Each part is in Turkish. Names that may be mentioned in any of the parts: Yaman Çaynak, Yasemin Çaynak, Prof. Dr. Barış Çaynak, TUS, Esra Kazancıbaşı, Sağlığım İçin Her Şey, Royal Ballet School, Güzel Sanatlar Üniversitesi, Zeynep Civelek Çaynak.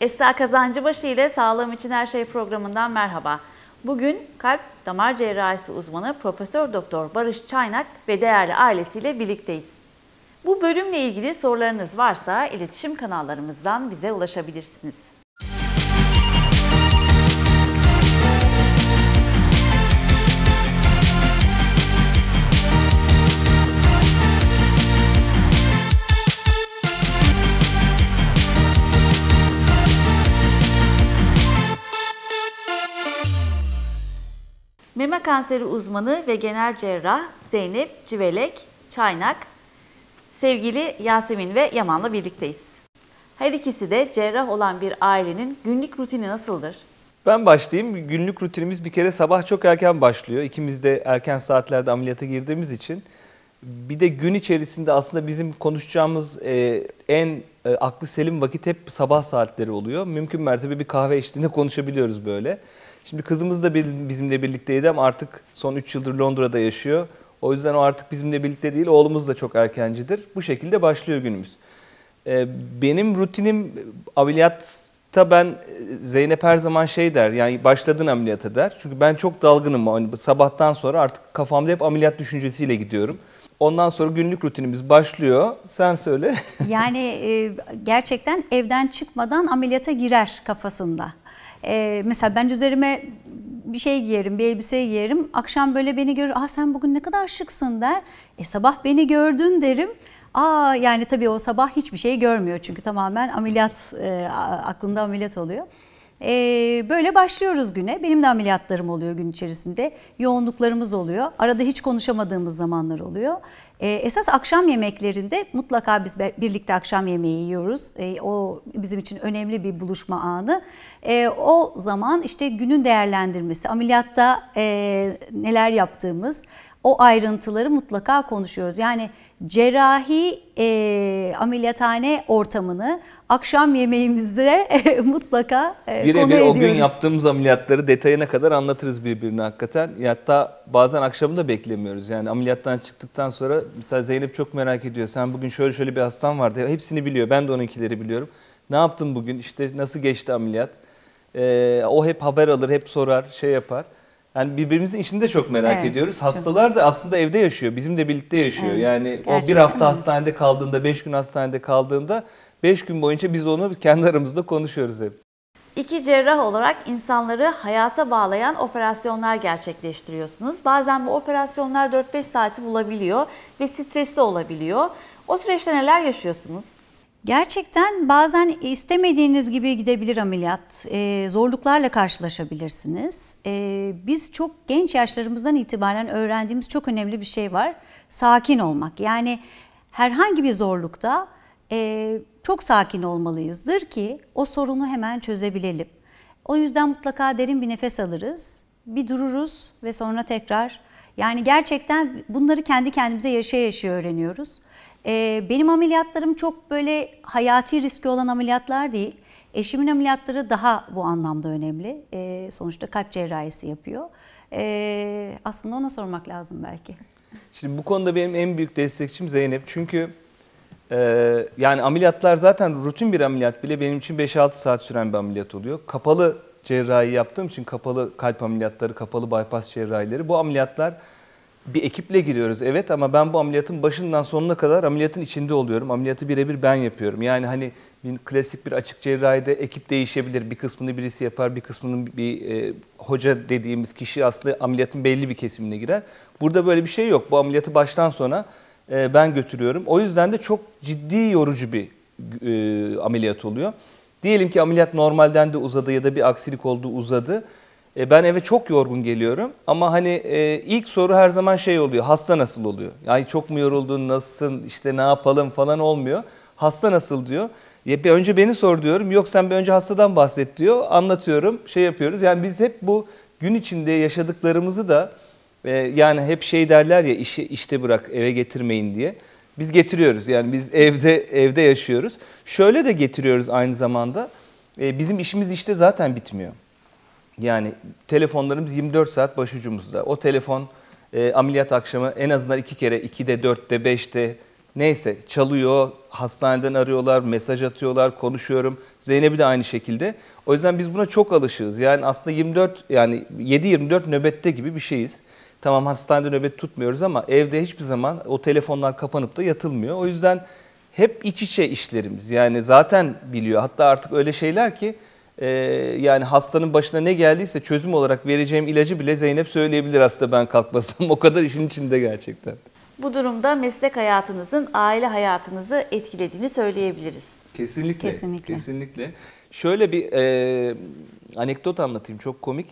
Esra Kazancıbaşı ile Sağlığım İçin Her Şey programından merhaba. Bugün kalp damar cerrahisi uzmanı Prof. Dr. Barış Çaynak ve değerli ailesiyle birlikteyiz. Bu bölümle ilgili sorularınız varsa iletişim kanallarımızdan bize ulaşabilirsiniz. Meme kanseri uzmanı ve genel cerrah Zeynep Civelek Çaynak, sevgili Yasemin ve Yaman'la birlikteyiz. Her ikisi de cerrah olan bir ailenin günlük rutini nasıldır? Ben başlayayım. Günlük rutinimiz bir kere sabah çok erken başlıyor. İkimiz de erken saatlerde ameliyata girdiğimiz için. Bir de gün içerisinde aslında bizim konuşacağımız en aklı selim vakit hep sabah saatleri oluyor. Mümkün mertebe bir kahve eşliğinde konuşabiliyoruz böyle. Şimdi kızımız da bizimle birlikteydi ama artık son 3 yıldır Londra'da yaşıyor. O yüzden o artık bizimle birlikte değil, oğlumuz da çok erkencidir. Bu şekilde başlıyor günümüz. Benim rutinim ameliyatta ben, Zeynep her zaman şey der, yani başladın ameliyata der. Çünkü ben çok dalgınım, yani sabahtan sonra artık kafamda hep ameliyat düşüncesiyle gidiyorum. Ondan sonra günlük rutinimiz başlıyor. Sen söyle. Yani gerçekten evden çıkmadan ameliyata girer kafasında. Mesela ben üzerime bir şey giyerim, bir elbise giyerim. Akşam böyle beni görür, "Aa, sen bugün ne kadar şıksın" der. Sabah beni gördün derim. Aa, yani tabii o sabah hiçbir şey görmüyor çünkü tamamen ameliyat, aklında ameliyat oluyor. Böyle başlıyoruz güne. Benim de ameliyatlarım oluyor gün içerisinde. Yoğunluklarımız oluyor. Arada hiç konuşamadığımız zamanlar oluyor. Esas akşam yemeklerinde mutlaka biz birlikte akşam yemeği yiyoruz. O bizim için önemli bir buluşma anı. O zaman işte günün değerlendirmesi, ameliyatta neler yaptığımız, o ayrıntıları mutlaka konuşuyoruz. Yani cerrahi ameliyathane ortamını akşam yemeğimizde mutlaka konu ediyoruz. O gün yaptığımız ameliyatları detayına kadar anlatırız birbirine hakikaten. Hatta bazen akşamı da beklemiyoruz. Yani ameliyattan çıktıktan sonra mesela Zeynep çok merak ediyor. "Sen bugün şöyle şöyle bir hastam vardı." Hepsini biliyor. Ben de onunkileri biliyorum. "Ne yaptın bugün? İşte nasıl geçti ameliyat?" O hep haber alır, hep sorar, şey yapar. Yani birbirimizin işini de çok merak ediyoruz. Hastalar da aslında evde yaşıyor. Bizim de birlikte yaşıyor. Evet. Yani gerçekten o bir hafta hastanede kaldığında, 5 gün hastanede kaldığında 5 gün boyunca biz onu kendi aramızda konuşuyoruz hep. İki cerrah olarak insanları hayata bağlayan operasyonlar gerçekleştiriyorsunuz. Bazen bu operasyonlar 4-5 saati bulabiliyor ve stresli olabiliyor. O süreçte neler yaşıyorsunuz? Gerçekten bazen istemediğiniz gibi gidebilir ameliyat, zorluklarla karşılaşabilirsiniz. Biz çok genç yaşlarımızdan itibaren öğrendiğimiz çok önemli bir şey var, sakin olmak. Yani herhangi bir zorlukta çok sakin olmalıyızdır ki o sorunu hemen çözebilelim. O yüzden mutlaka derin bir nefes alırız, bir dururuz ve sonra tekrar. Yani gerçekten bunları kendi kendimize yaşa yaşa öğreniyoruz. Benim ameliyatlarım çok böyle hayati riski olan ameliyatlar değil. Eşimin ameliyatları daha bu anlamda önemli. Sonuçta kalp cerrahisi yapıyor. Aslında ona sormak lazım belki. Şimdi bu konuda benim en büyük destekçim Zeynep. Çünkü yani ameliyatlar zaten rutin bir ameliyat bile benim için 5-6 saat süren bir ameliyat oluyor. Kapalı cerrahi yaptığım için kapalı kalp ameliyatları, kapalı bypass cerrahileri bu ameliyatlar... Bir ekiple giriyoruz evet ama ben bu ameliyatın başından sonuna kadar ameliyatın içinde oluyorum. Ameliyatı birebir ben yapıyorum. Yani hani klasik bir açık cerrahide ekip değişebilir. Bir kısmını birisi yapar, bir kısmının bir hoca dediğimiz kişi aslında ameliyatın belli bir kesimine girer. Burada böyle bir şey yok. Bu ameliyatı baştan sona ben götürüyorum. O yüzden de çok ciddi yorucu bir ameliyat oluyor. Diyelim ki ameliyat normalden de uzadı ya da bir aksilik oldu uzadı. Ben eve çok yorgun geliyorum ama hani ilk soru her zaman şey oluyor, hasta nasıl oluyor? Yani çok mu yoruldun, nasılsın, işte ne yapalım falan olmuyor. Hasta nasıl diyor. Ya bir önce beni sor diyorum, yok sen bir önce hastadan bahset diyor. Anlatıyorum, şey yapıyoruz. Yani biz hep bu gün içinde yaşadıklarımızı da yani hep şey derler ya işi işte bırak eve getirmeyin diye. Biz getiriyoruz yani biz evde yaşıyoruz. Şöyle de getiriyoruz aynı zamanda bizim işimiz işte zaten bitmiyor. Yani telefonlarımız 24 saat başucumuzda. O telefon ameliyat akşamı en azından 2 kere, 2'de, 4'te, 5'te Neyse çalıyor, hastaneden arıyorlar, mesaj atıyorlar, konuşuyorum. Zeynep'i de aynı şekilde. O yüzden biz buna çok alışığız. Yani aslında 7-24 nöbette gibi bir şeyiz. Tamam, hastanede nöbet tutmuyoruz ama evde hiçbir zaman o telefonlar kapanıp da yatılmıyor. O yüzden hep iç içe işlerimiz. Yani zaten biliyor. Hatta artık öyle şeyler ki yani hastanın başına ne geldiyse çözüm olarak vereceğim ilacı bile Zeynep söyleyebilir aslında ben kalkmasam. O kadar işin içinde gerçekten. Bu durumda meslek hayatınızın aile hayatınızı etkilediğini söyleyebiliriz. Kesinlikle. Kesinlikle. Kesinlikle. Şöyle bir anekdot anlatayım, çok komik.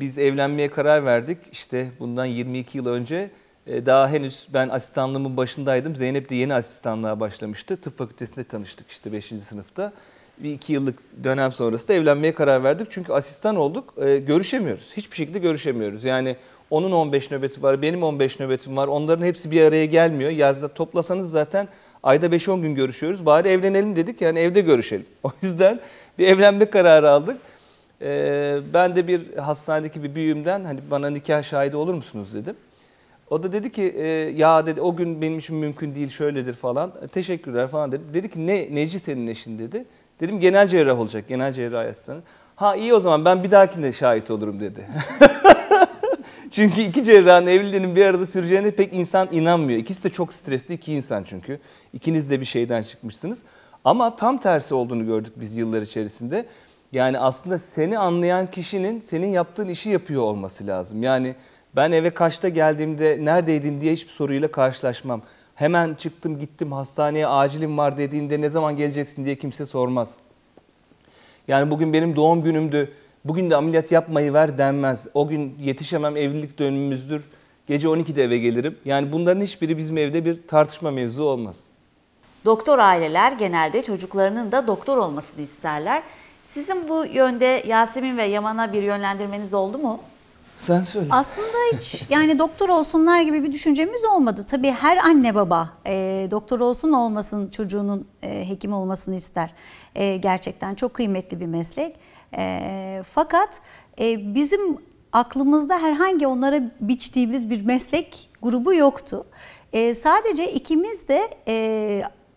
Biz evlenmeye karar verdik. İşte bundan 22 yıl önce daha henüz ben asistanlığımın başındaydım. Zeynep de yeni asistanlığa başlamıştı. Tıp fakültesinde tanıştık işte 5. sınıfta. Bir 2 yıllık dönem sonrası da evlenmeye karar verdik. Çünkü asistan olduk. Görüşemiyoruz. Hiçbir şekilde görüşemiyoruz. Yani onun 15 nöbeti var, benim 15 nöbetim var. Onların hepsi bir araya gelmiyor. Yazda toplasanız zaten ayda 5-10 gün görüşüyoruz. Bari evlenelim dedik, yani evde görüşelim. O yüzden bir evlenme kararı aldık. Ben de bir hastanedeki bir büyüğümden hani bana nikah şahidi olur musunuz dedim. O da dedi ki ya dedi o gün benim için mümkün değil, şöyledir falan. Teşekkürler falan dedi. Dedi ki neci senin eşin dedi. Dedim genel cerrah olacak, genel cerrah asistanı. Ha iyi, o zaman ben bir dahakine şahit olurum dedi. Çünkü iki cerrahın evliliğinin bir arada süreceğine pek insan inanmıyor. İkisi de çok stresli iki insan çünkü. İkiniz de bir şeyden çıkmışsınız. Ama tam tersi olduğunu gördük biz yıllar içerisinde. Yani aslında seni anlayan kişinin senin yaptığın işi yapıyor olması lazım. Yani ben eve kaçta geldiğimde neredeydin diye hiçbir soruyla karşılaşmam. Hemen çıktım gittim hastaneye acilim var dediğinde ne zaman geleceksin diye kimse sormaz. Yani bugün benim doğum günümdü. Bugün de ameliyat yapmayı ver denmez. O gün yetişemem, evlilik dönümümüzdür. Gece 12'de eve gelirim. Yani bunların hiçbiri bizim evde bir tartışma mevzu olmaz. Doktor aileler genelde çocuklarının da doktor olmasını isterler. Sizin bu yönde Yasemin ve Yaman'a bir yönlendirmeniz oldu mu? Sen söyle. Aslında hiç yani doktor olsunlar gibi bir düşüncemiz olmadı. Tabii her anne baba doktor olsun olmasın çocuğunun hekim olmasını ister. Gerçekten çok kıymetli bir meslek. Fakat bizim aklımızda herhangi onlara biçtiğimiz bir meslek grubu yoktu. Sadece ikimiz de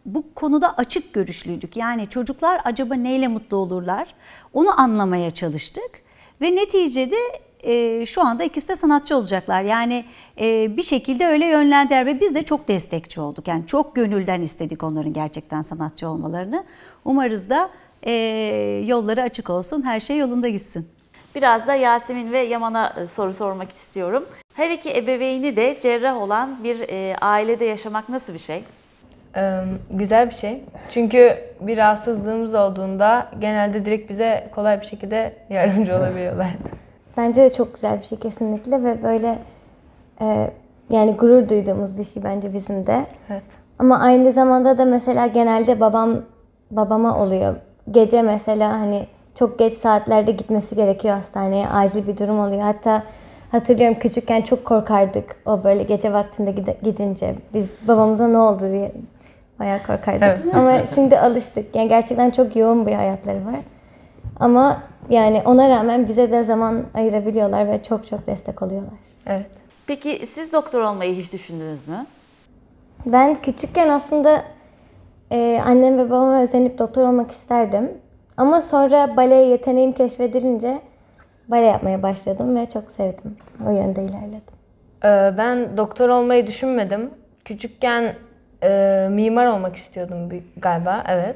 bu konuda açık görüşlüydük. Yani çocuklar acaba neyle mutlu olurlar? Onu anlamaya çalıştık ve neticede şu anda ikisi de sanatçı olacaklar. Yani bir şekilde öyle yönlendiler ve biz de çok destekçi olduk. Yani çok gönülden istedik onların gerçekten sanatçı olmalarını. Umarız da yolları açık olsun, her şey yolunda gitsin. Biraz da Yasemin ve Yaman'a soru sormak istiyorum. Her iki ebeveyni de cerrah olan bir ailede yaşamak nasıl bir şey? Güzel bir şey. Çünkü bir rahatsızlığımız olduğunda genelde direkt bize kolay bir şekilde yardımcı olabiliyorlar. Bence de çok güzel bir şey kesinlikle ve böyle yani gurur duyduğumuz bir şey bence bizim de. Evet. Ama aynı zamanda da mesela genelde babama oluyor. Gece mesela hani çok geç saatlerde gitmesi gerekiyor hastaneye. Acil bir durum oluyor. Hatta hatırlıyorum küçükken çok korkardık. O böyle gece vaktinde gidince biz babamıza ne oldu diye bayağı korkardık. Evet. Ama şimdi alıştık. Yani gerçekten çok yoğun bir hayatları var. Ama yani ona rağmen bize de zaman ayırabiliyorlar ve çok çok destek oluyorlar. Evet. Peki siz doktor olmayı hiç düşündünüz mü? Ben küçükken aslında annem ve babama özenip doktor olmak isterdim. Ama sonra baleye yeteneğim keşfedilince bale yapmaya başladım ve çok sevdim. O yönde ilerledim. Ben doktor olmayı düşünmedim. Küçükken mimar olmak istiyordum galiba, evet.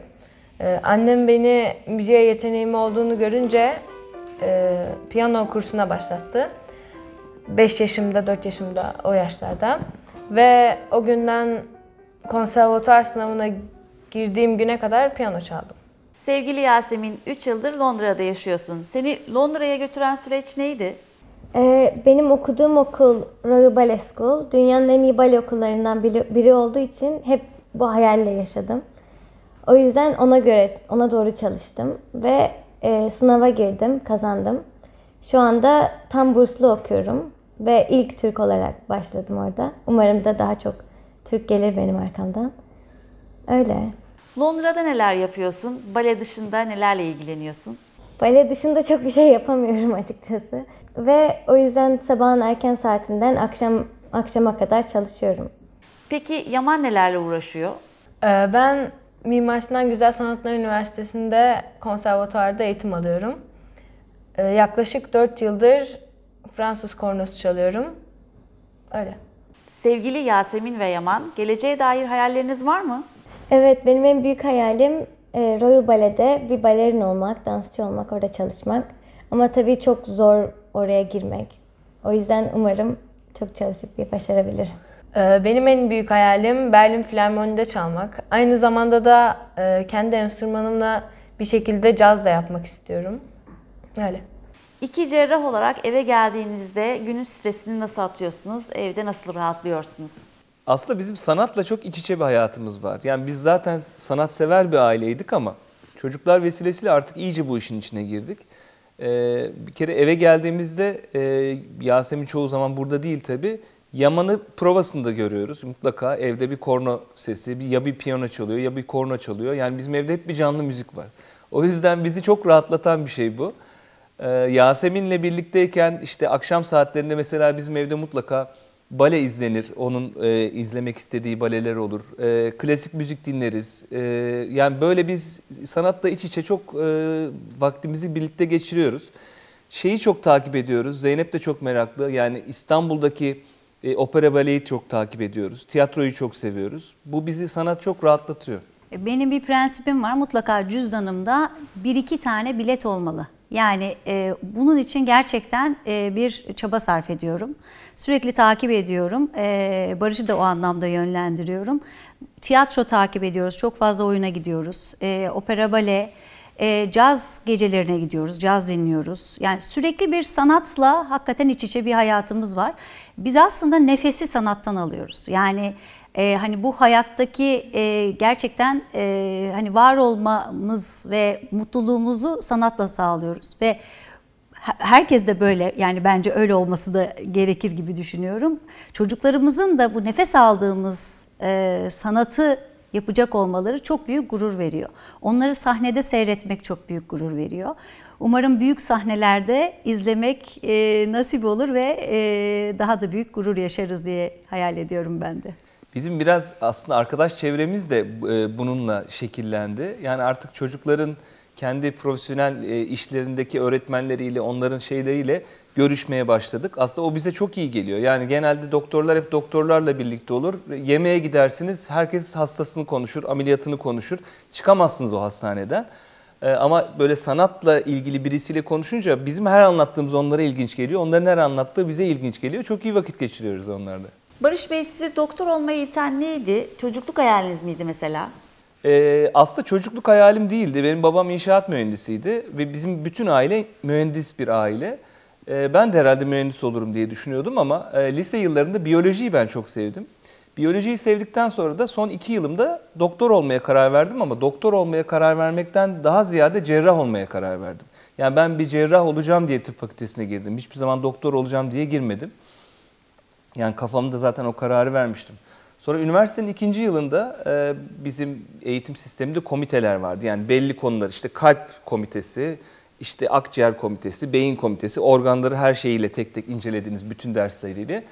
Annem beni müziğe yeteneğim olduğunu görünce piyano kursuna başlattı. 5 yaşımda, 4 yaşımda o yaşlarda. Ve o günden konservatuar sınavına girdiğim güne kadar piyano çaldım. Sevgili Yasemin, 3 yıldır Londra'da yaşıyorsun. Seni Londra'ya götüren süreç neydi? Benim okuduğum okul Royal Ballet School. Dünyanın en iyi bale okullarından biri olduğu için hep bu hayalle yaşadım. O yüzden ona doğru çalıştım ve sınava girdim, kazandım. Şu anda tam burslu okuyorum ve ilk Türk olarak başladım orada. Umarım da daha çok Türk gelir benim arkamdan. Öyle. Londra'da neler yapıyorsun? Bale dışında nelerle ilgileniyorsun? Bale dışında çok bir şey yapamıyorum açıkçası. Ve o yüzden sabahın erken saatinden akşama kadar çalışıyorum. Peki Yaman nelerle uğraşıyor? Ben Mimar Sinan Güzel Sanatlar Üniversitesi'nde konservatuvarda eğitim alıyorum. Yaklaşık 4 yıldır Fransız kornosu çalıyorum. Öyle. Sevgili Yasemin ve Yaman, geleceğe dair hayalleriniz var mı? Evet, benim en büyük hayalim Royal Ballet'de bir balerin olmak, dansçı olmak, orada çalışmak. Ama tabii çok zor oraya girmek. O yüzden umarım çok çalışıp bir başarabilirim. Benim en büyük hayalim Berlin Filarmoni'de çalmak. Aynı zamanda da kendi enstrümanımla bir şekilde caz da yapmak istiyorum. Öyle. İki cerrah olarak eve geldiğinizde günün stresini nasıl atıyorsunuz? Evde nasıl rahatlıyorsunuz? Aslında bizim sanatla çok iç içe bir hayatımız var. Yani biz zaten sanatsever bir aileydik ama çocuklar vesilesiyle artık iyice bu işin içine girdik. Bir kere eve geldiğimizde Yasemin çoğu zaman burada değil tabii. Yaman'ı provasında görüyoruz. Mutlaka evde bir korno sesi, ya bir piyano çalıyor ya bir korno çalıyor. Yani bizim evde hep bir canlı müzik var. O yüzden bizi çok rahatlatan bir şey bu. Yasemin'le birlikteyken işte akşam saatlerinde mesela bizim evde mutlaka bale izlenir. Onun izlemek istediği baleler olur. Klasik müzik dinleriz. Yani böyle biz sanatla iç içe çok vaktimizi birlikte geçiriyoruz. Şeyi çok takip ediyoruz. Zeynep de çok meraklı. Yani İstanbul'daki opera baleyi çok takip ediyoruz. Tiyatroyu çok seviyoruz. Bu bizi sanat çok rahatlatıyor. Benim bir prensibim var. Mutlaka cüzdanımda 1-2 tane bilet olmalı. Yani bunun için gerçekten bir çaba sarf ediyorum. Sürekli takip ediyorum. Barış'ı da o anlamda yönlendiriyorum. Tiyatro takip ediyoruz. Çok fazla oyuna gidiyoruz. Opera bale, caz gecelerine gidiyoruz. Caz dinliyoruz. Yani sürekli bir sanatla hakikaten iç içe bir hayatımız var. Biz aslında nefesi sanattan alıyoruz. Yani hani bu hayattaki gerçekten hani var olmamız ve mutluluğumuzu sanatla sağlıyoruz ve herkes de böyle, yani bence öyle olması da gerekir gibi düşünüyorum. Çocuklarımızın da bu nefes aldığımız sanatı yapacak olmaları çok büyük gurur veriyor. Onları sahnede seyretmek çok büyük gurur veriyor. Umarım büyük sahnelerde izlemek nasip olur ve daha da büyük gurur yaşarız diye hayal ediyorum ben de. Bizim biraz aslında arkadaş çevremiz de bununla şekillendi. Yani artık çocukların kendi profesyonel işlerindeki öğretmenleriyle, onların şeyleriyle görüşmeye başladık. Aslında o bize çok iyi geliyor. Yani genelde doktorlar hep doktorlarla birlikte olur. Yemeğe gidersiniz, herkes hastasını konuşur, ameliyatını konuşur. Çıkamazsınız o hastaneden. Ama böyle sanatla ilgili birisiyle konuşunca bizim her anlattığımız onlara ilginç geliyor. Onların her anlattığı bize ilginç geliyor. Çok iyi vakit geçiriyoruz onlarla. Barış Bey, sizi doktor olmaya iten neydi? Çocukluk hayaliniz miydi mesela? Aslında çocukluk hayalim değildi. Benim babam inşaat mühendisiydi ve bizim bütün aile mühendis bir aile. Ben de herhalde mühendis olurum diye düşünüyordum ama lise yıllarında biyolojiyi ben çok sevdim. Biyolojiyi sevdikten sonra da son 2 yılımda doktor olmaya karar verdim ama doktor olmaya karar vermekten daha ziyade cerrah olmaya karar verdim. Yani ben bir cerrah olacağım diye tıp fakültesine girdim. Hiçbir zaman doktor olacağım diye girmedim. Yani kafamda zaten o kararı vermiştim. Sonra üniversitenin 2. yılında bizim eğitim sisteminde komiteler vardı. Yani belli konular, işte kalp komitesi, işte akciğer komitesi, beyin komitesi, organları her şeyiyle tek tek incelediğiniz bütün dersleriyle.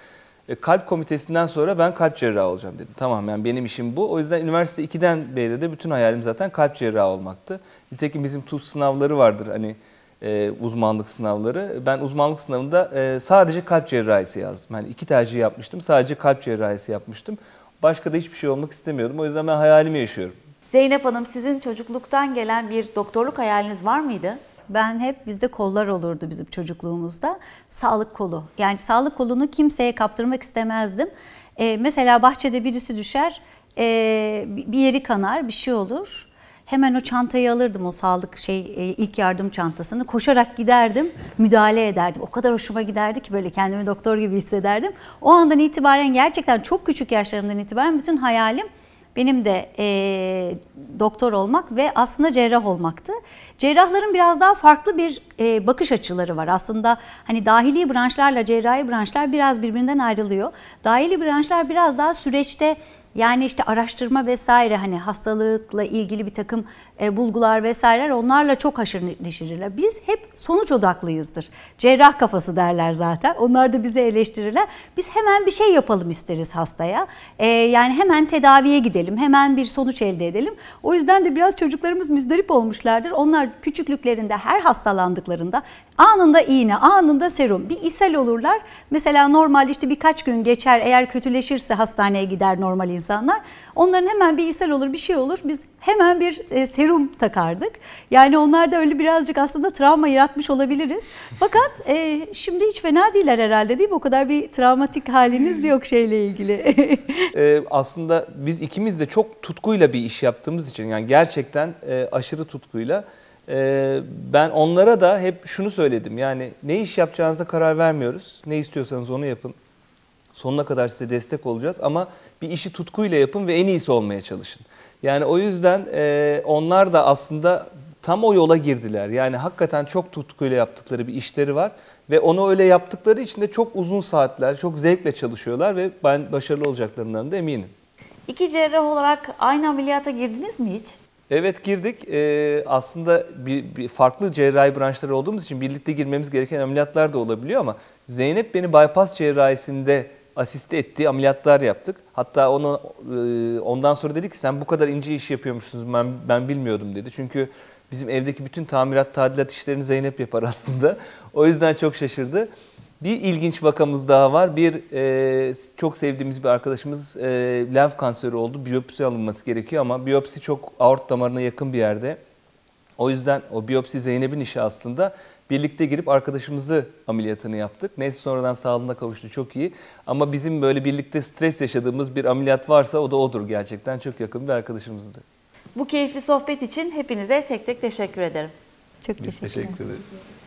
Kalp komitesinden sonra ben kalp cerrahı olacağım dedim. Tamam, yani benim işim bu. O yüzden üniversite 2'den beri de bütün hayalim zaten kalp cerrahı olmaktı. Nitekim bizim TUS sınavları vardır hani. Uzmanlık sınavları. Ben uzmanlık sınavında sadece kalp cerrahisi yazdım. Yani 2 tercih yapmıştım. Sadece kalp cerrahisi yapmıştım. Başka da hiçbir şey olmak istemiyordum. O yüzden ben hayalimi yaşıyorum. Zeynep Hanım, sizin çocukluktan gelen bir doktorluk hayaliniz var mıydı? Ben hep, bizde kollar olurdu bizim çocukluğumuzda. Sağlık kolu. Yani sağlık kolunu kimseye kaptırmak istemezdim. Mesela bahçede birisi düşer, bir yeri kanar, bir şey olur. Hemen o çantayı alırdım, o sağlık ilk yardım çantasını. Koşarak giderdim, müdahale ederdim. O kadar hoşuma giderdi ki böyle kendimi doktor gibi hissederdim. O andan itibaren, gerçekten çok küçük yaşlarımdan itibaren bütün hayalim benim de doktor olmak ve aslında cerrah olmaktı. Cerrahların biraz daha farklı bir bakış açıları var. Aslında hani dahili branşlarla cerrahi branşlar biraz birbirinden ayrılıyor. Dahili branşlar biraz daha süreçte, yani işte araştırma vesaire, hani hastalıkla ilgili bir takım bulgular vesaireler, onlarla çok haşır neşirler. Biz hep sonuç odaklıyızdır. Cerrah kafası derler zaten. Onlar da bizi eleştirirler. Biz hemen bir şey yapalım isteriz hastaya. Yani hemen tedaviye gidelim. Hemen bir sonuç elde edelim. O yüzden de biraz çocuklarımız müzdarip olmuşlardır. Onlar küçüklüklerinde her hastalandıklarında anında iğne, anında serum. Bir ishal olurlar. Mesela normal işte birkaç gün geçer. Eğer kötüleşirse hastaneye gider normal insanlar. Onların hemen bir ishal olur, bir şey olur. Biz hemen bir serum takardık. Yani onlar da öyle birazcık aslında travma yaratmış olabiliriz. Fakat şimdi hiç fena değiller herhalde, değil mi? O kadar bir travmatik haliniz yok şeyle ilgili. Aslında biz ikimiz de çok tutkuyla bir iş yaptığımız için, yani gerçekten aşırı tutkuyla, ben onlara da hep şunu söyledim. Yani ne iş yapacağınıza karar vermiyoruz. Ne istiyorsanız onu yapın. Sonuna kadar size destek olacağız ama bir işi tutkuyla yapın ve en iyisi olmaya çalışın. Yani o yüzden onlar da aslında tam o yola girdiler. Yani hakikaten çok tutkuyla yaptıkları bir işleri var ve onu öyle yaptıkları için de çok uzun saatler, çok zevkle çalışıyorlar ve ben başarılı olacaklarından da eminim. İki cerrah olarak aynı ameliyata girdiniz mi hiç? Evet, girdik. Aslında farklı cerrahi branşları olduğumuz için birlikte girmemiz gereken ameliyatlar da olabiliyor ama Zeynep beni bypass cerrahisinde asiste ettiği ameliyatlar yaptık. Hatta ondan sonra dedi ki sen bu kadar ince iş yapıyormuşsunuz, ben bilmiyordum dedi. Çünkü bizim evdeki bütün tamirat, tadilat işlerini Zeynep yapar aslında. O yüzden çok şaşırdı. Bir ilginç vakamız daha var. Çok sevdiğimiz bir arkadaşımız lenf kanseri oldu. Biyopsi alınması gerekiyor ama biyopsi çok aort damarına yakın bir yerde. O yüzden o biyopsi Zeynep'in işi aslında. Birlikte girip arkadaşımızı ameliyatını yaptık. Neyse sonradan sağlığına kavuştu, çok iyi. Ama bizim böyle birlikte stres yaşadığımız bir ameliyat varsa o da odur gerçekten. Çok yakın bir arkadaşımızdı. Bu keyifli sohbet için hepinize tek tek teşekkür ederim. Çok teşekkür ederiz.